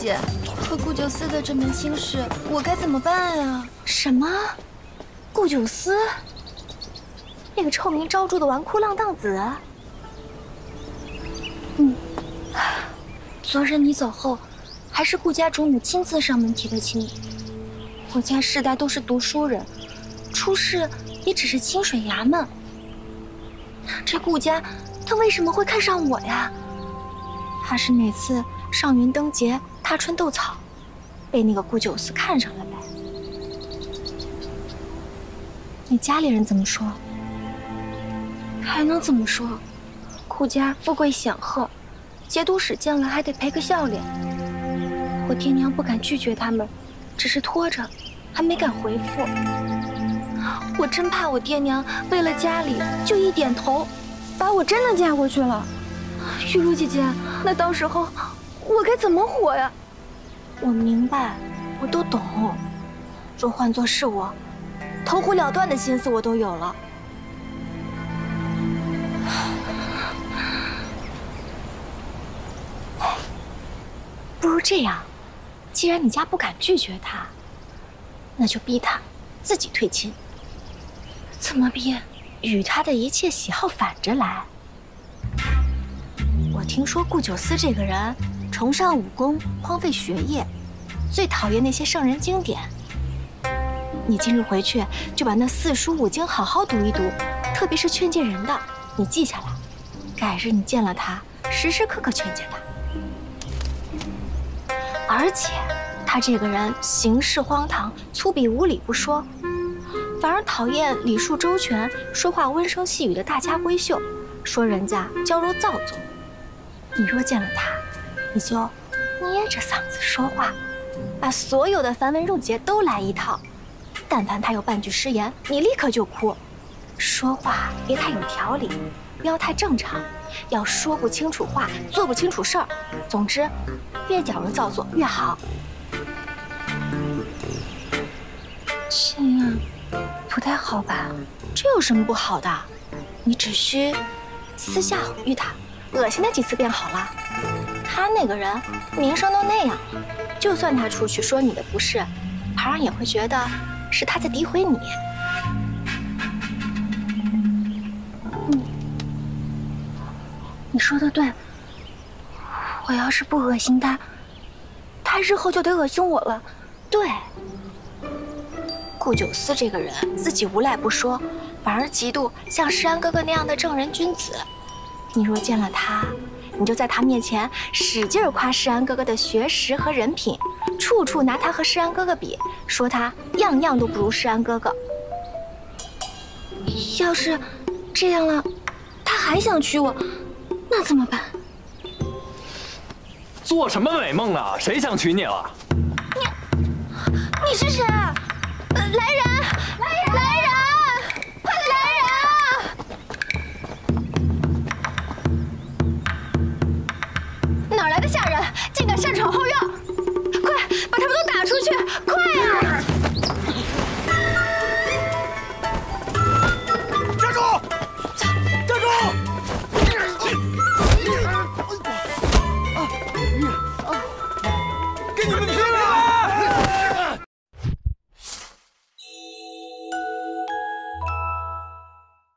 姐，和顾九思的这门亲事，我该怎么办呀？什么？顾九思？那个臭名昭著的纨绔浪荡子？嗯，昨日你走后，还是顾家主母亲自上门提的亲。我家世代都是读书人，出仕也只是清水衙门。这顾家，他为什么会看上我呀？怕是哪次上云灯节踏春斗草，被那个顾九思看上了呗？你家里人怎么说？还能怎么说？顾家富贵显赫，节度使见了还得赔个笑脸。我爹娘不敢拒绝他们，只是拖着，还没敢回复。我真怕我爹娘为了家里就一点头，把我真的嫁过去了。玉茹姐姐，那到时候我该怎么活呀？我明白，我都懂。若换作是我，投湖了断的心思我都有了。不如这样，既然你家不敢拒绝他，那就逼他自己退亲。怎么逼？与他的一切喜好反着来。我听说顾九思这个人崇尚武功，荒废学业，最讨厌那些圣人经典。你今日回去就把那4书5经好好读一读，特别是劝诫人的，你记下来。改日你见了他，时时刻刻劝诫他。而且他这个人行事荒唐，粗鄙无礼不说，反而讨厌礼数周全、说话温声细语的大家闺秀，说人家娇柔造作。你若见了他，你就捏着嗓子说话，把所有的繁文缛节都来一套。但凡他有半句失言，你立刻就哭。说话别太有条理，不要太正常，要说不清楚话，做不清楚事儿。总之，越矫揉造作越好。这样不太好吧？这有什么不好的？你只需私下哄遇他，恶心他几次便好了。他那个人名声都那样了，就算他出去说你的不是，旁人也会觉得是他在诋毁你。你说的对，我要是不恶心他，他日后就得恶心我了。对，顾九思这个人自己无赖不说，反而嫉妒像石安哥哥那样的正人君子。你若见了他，你就在他面前使劲夸世安哥哥的学识和人品，处处拿他和世安哥哥比，说他样样都不如世安哥哥。要是这样了，他还想娶我，那怎么办？做什么美梦呢？谁想娶你了？你是谁啊？来人！